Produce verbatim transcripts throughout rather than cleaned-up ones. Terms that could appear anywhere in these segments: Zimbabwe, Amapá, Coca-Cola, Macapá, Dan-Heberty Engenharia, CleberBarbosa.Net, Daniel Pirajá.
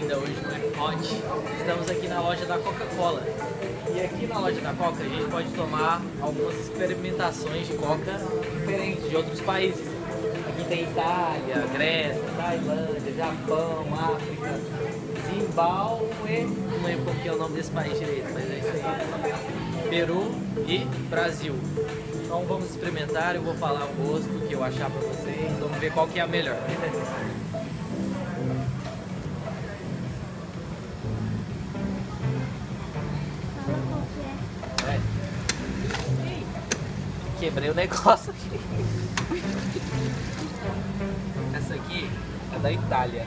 ainda hoje não é hot. Estamos aqui na loja da Coca-Cola. E aqui na loja da Coca a gente pode tomar algumas experimentações de Coca diferentes de outros países. Aqui tem Itália, Grécia, Tailândia, Japão, África, Zimbabwe, não lembro porque é o nome desse país direito, mas é isso aí. Peru e Brasil. Então vamos experimentar, eu vou falar o gosto que eu achar pra vocês, vamos ver qual que é a melhor. Quebrei o negócio aqui. Essa aqui é da Itália.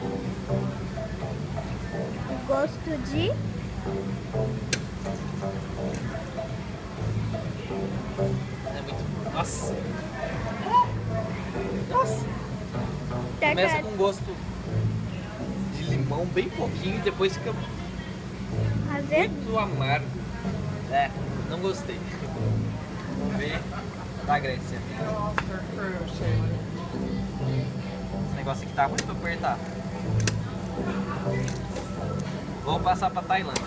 Gosto de... É muito... Nossa! Nossa! Começa com gosto de limão bem pouquinho e depois fica muito amargo. É, não gostei. Vamos ver da Grécia. Esse negócio aqui tá ruim pra apertar. Vamos passar pra Tailândia.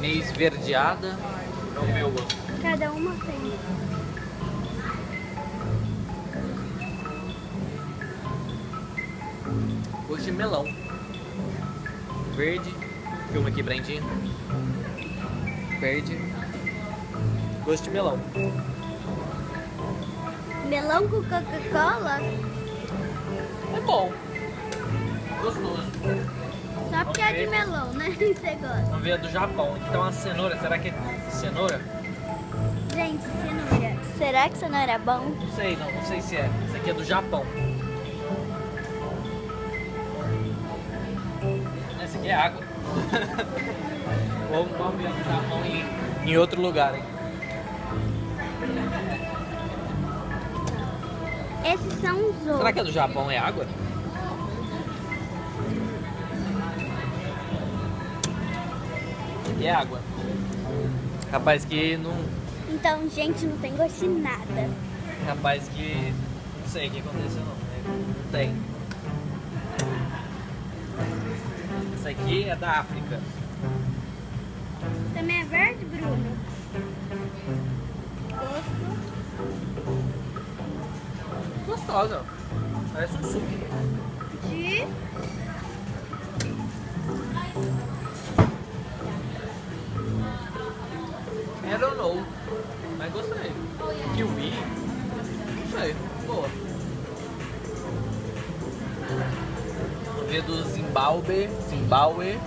Meio esverdeada. Vamos ver o gosto. Cada uma tem. Gosto de melão. Verde. Filma aqui, Brendinho. Verde. Gosto de melão. Melão com Coca-Cola? É bom. Gostoso. Só porque é de melão, né? Você gosta. Vamos ver a do Japão. Aqui tá uma cenoura. Será que é cenoura? Gente, cenoura. Será que cenoura é bom? Não sei, não. Não sei se é. Isso aqui é do Japão. Essa aqui é água. Vamos ver a do Japão em, em outro lugar, hein? Esses são os outros. Será que a do Japão é água? É água. Rapaz que não... Então, gente, não tem gosto de nada. Rapaz que... Não sei o que aconteceu, não. Não tem. Essa aqui é da África. Também é verde, Bruno? Gostosa, parece um suco. De... I don't know, mas gostei. Kiwi, não sei, boa. Vou ver do Zimbabwe, Zimbabwe.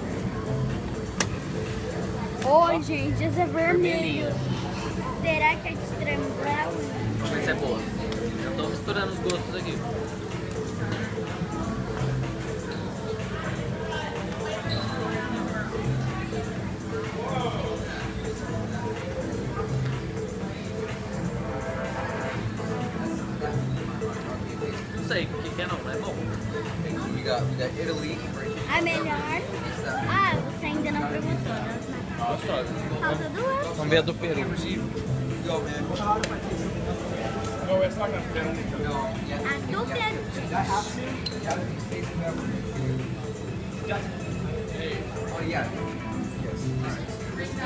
Oi, oh, gente, esse é vermelho. Será que é de extremo brownie? Vamos ver se é boa. Já estou misturando os gostos aqui. Não sei o que é não, é bom. A melhor... Ah, você ainda não perguntou. Gostosa. Falta duas. Vamos ver a do Peru. A do Peru. É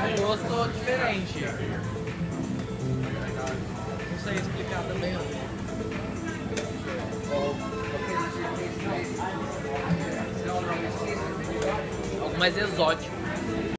um gosto diferente. Não sei explicar também. Algo mais exótico.